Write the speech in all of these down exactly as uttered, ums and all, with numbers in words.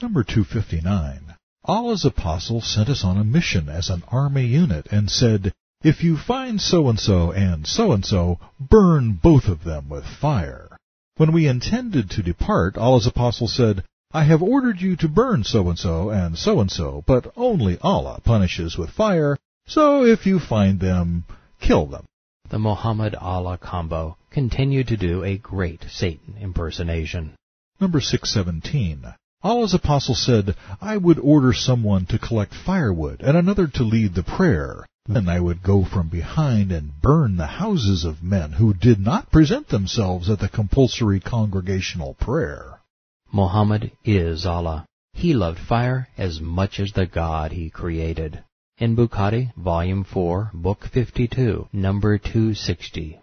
Number two fifty-nine. Allah's apostle sent us on a mission as an army unit and said, "If you find so-and-so and so-and-so, burn both of them with fire." When we intended to depart, Allah's apostle said, "I have ordered you to burn so-and-so and so-and-so, but only Allah punishes with fire, so if you find them, kill them." The Mohammad-Allah combo continued to do a great Satan impersonation. Number six seventeen. Allah's apostle said, "I would order someone to collect firewood and another to lead the prayer. Then I would go from behind and burn the houses of men who did not present themselves at the compulsory congregational prayer." Mohammed is Allah. He loved fire as much as the God he created. In Bukhari, Volume four, Book fifty-two, Number two sixty.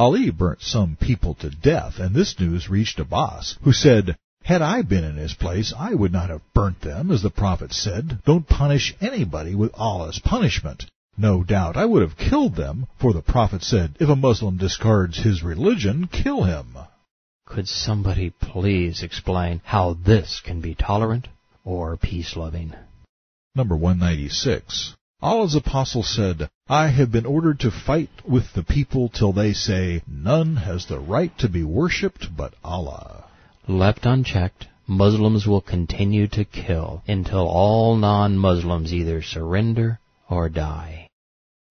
Ali burnt some people to death, and this news reached Abbas, who said, "Had I been in his place, I would not have burnt them, as the prophet said, 'Don't punish anybody with Allah's punishment.' No doubt I would have killed them, for the prophet said, 'If a Muslim discards his religion, kill him.'" Could somebody please explain how this can be tolerant or peace-loving? Number one ninety-six. Allah's apostle said, "I have been ordered to fight with the people till they say, 'None has the right to be worshipped but Allah.'" Left unchecked, Muslims will continue to kill until all non-Muslims either surrender or die.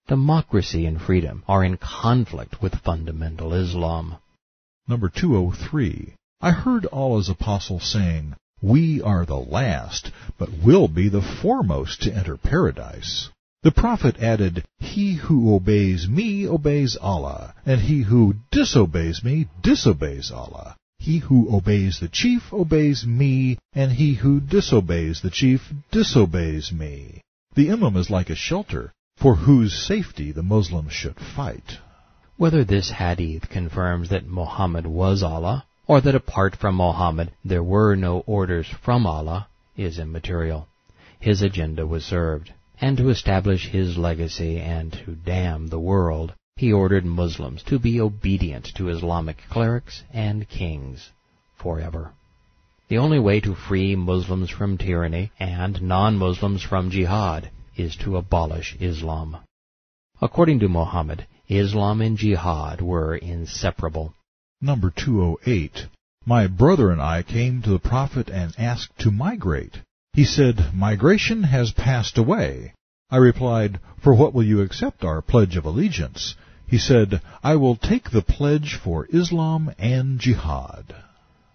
Democracy and freedom are in conflict with fundamental Islam. Number two oh three. I heard Allah's apostle saying, "We are the last, but will be the foremost to enter paradise." The prophet added, "He who obeys me obeys Allah, and he who disobeys me disobeys Allah. He who obeys the chief obeys me, and he who disobeys the chief disobeys me." The Imam is like a shelter for whose safety the Muslims should fight. Whether this hadith confirms that Muhammad was Allah, or that apart from Muhammad there were no orders from Allah, is immaterial. His agenda was served, and to establish his legacy and to damn the world, he ordered Muslims to be obedient to Islamic clerics and kings forever. The only way to free Muslims from tyranny and non-Muslims from jihad is to abolish Islam. According to Muhammad, Islam and jihad were inseparable. Number two oh eight. My brother and I came to the Prophet and asked to migrate. He said, "Migration has passed away." I replied, "For what will you accept our pledge of allegiance?" He said, "I will take the pledge for Islam and jihad."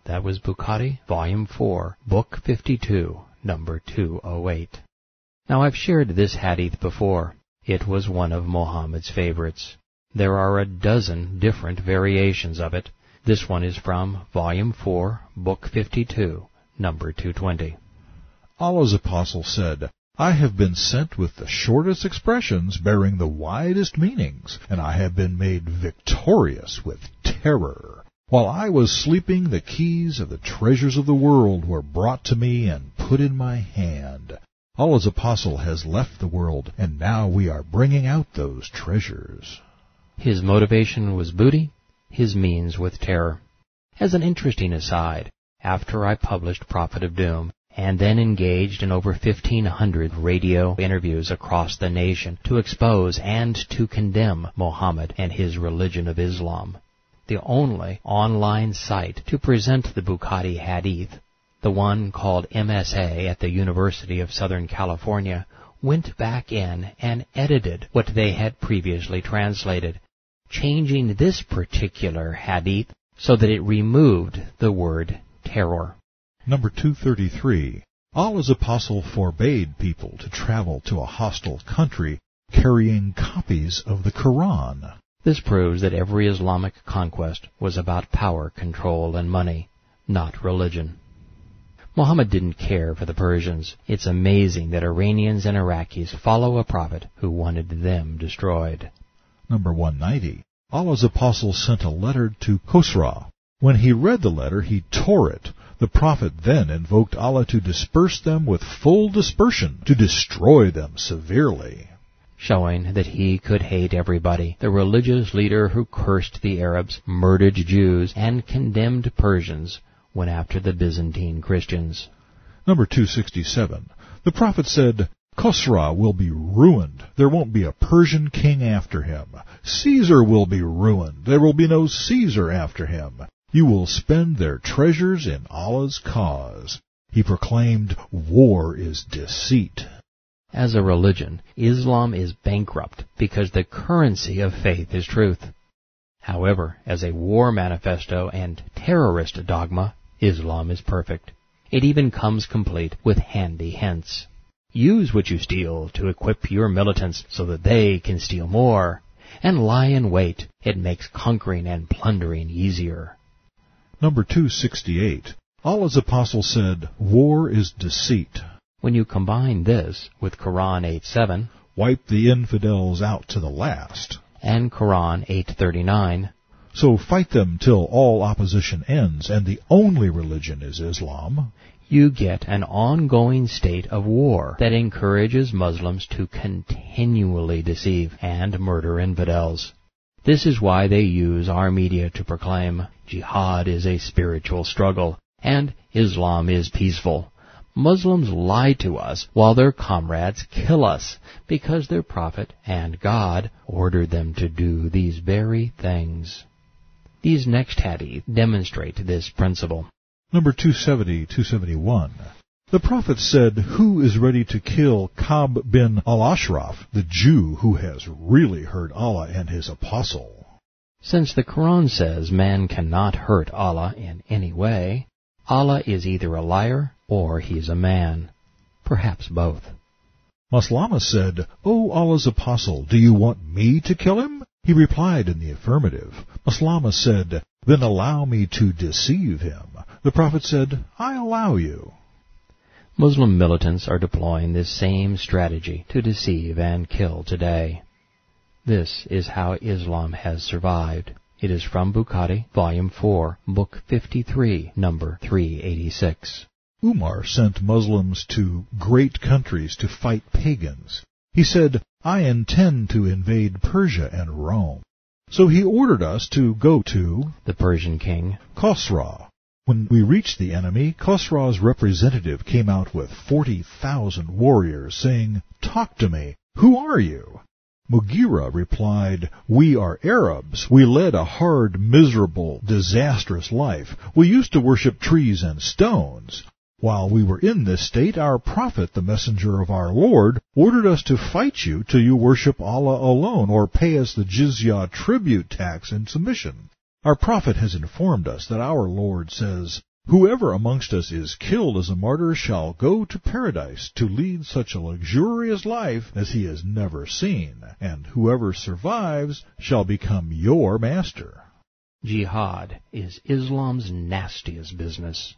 That was Bukhari, Volume four, Book fifty-two, Number two oh eight. Now, I've shared this hadith before. It was one of Muhammad's favorites. There are a dozen different variations of it. This one is from Volume four, Book fifty-two, Number two twenty. Allah's apostle said, "I have been sent with the shortest expressions bearing the widest meanings, and I have been made victorious with terror. While I was sleeping, the keys of the treasures of the world were brought to me and put in my hand." Allah's apostle has left the world, and now we are bringing out those treasures. His motivation was booty, his means with terror. As an interesting aside, after I published Prophet of Doom, and then engaged in over fifteen hundred radio interviews across the nation to expose and to condemn Mohammed and his religion of Islam, the only online site to present the Bukhari Hadith, the one called M S A at the University of Southern California, went back in and edited what they had previously translated, changing this particular Hadith so that it removed the word terror. Number two thirty-three. Allah's apostle forbade people to travel to a hostile country carrying copies of the Koran. This proves that every Islamic conquest was about power, control, and money, not religion. Muhammad didn't care for the Persians. It's amazing that Iranians and Iraqis follow a prophet who wanted them destroyed. Number one ninety. Allah's apostle sent a letter to Khosrau. When he read the letter, he tore it. The prophet then invoked Allah to disperse them with full dispersion, to destroy them severely. Showing that he could hate everybody. The religious leader who cursed the Arabs, murdered Jews, and condemned Persians went after the Byzantine Christians. Number two sixty-seven. The prophet said, Khosra will be ruined. There won't be a Persian king after him. Caesar will be ruined. There will be no Caesar after him. You will spend their treasures in Allah's cause. He proclaimed, war is deceit. As a religion, Islam is bankrupt because the currency of faith is truth. However, as a war manifesto and terrorist dogma, Islam is perfect. It even comes complete with handy hints. Use what you steal to equip your militants so that they can steal more, and lie in wait. It makes conquering and plundering easier. Number two sixty-eight. Allah's apostle said, war is deceit. When you combine this with Quran eight seven, wipe the infidels out to the last, and Quran eight thirty-nine, so fight them till all opposition ends, and the only religion is Islam, you get an ongoing state of war that encourages Muslims to continually deceive and murder infidels. This is why they use our media to proclaim, jihad is a spiritual struggle, and Islam is peaceful. Muslims lie to us while their comrades kill us because their prophet and God ordered them to do these very things. These next hadith demonstrate this principle. Number two seventy to two seventy-one. The prophet said, who is ready to kill Ka'b bin al-Ashraf, the Jew who has really hurt Allah and his apostle? Since the Quran says man cannot hurt Allah in any way, Allah is either a liar or he is a man. Perhaps both. Maslama said, O Allah's apostle, do you want me to kill him? He replied in the affirmative. Maslama said, then allow me to deceive him. The prophet said, I allow you. Muslim militants are deploying this same strategy to deceive and kill today. This is how Islam has survived. It is from Bukhari, Volume four, Book fifty-three, Number three eighty-six. Umar sent Muslims to great countries to fight pagans. He said, I intend to invade Persia and Rome. So he ordered us to go to the Persian king, Khosra. When we reached the enemy, Khosra's representative came out with forty thousand warriors, saying, Talk to me. Who are you? Mughira replied, We are Arabs. We led a hard, miserable, disastrous life. We used to worship trees and stones. While we were in this state, our prophet, the messenger of our Lord, ordered us to fight you till you worship Allah alone, or pay us the jizya tribute tax in submission. Our prophet has informed us that our Lord says, Whoever amongst us is killed as a martyr shall go to paradise to lead such a luxurious life as he has never seen, and whoever survives shall become your master. Jihad is Islam's nastiest business.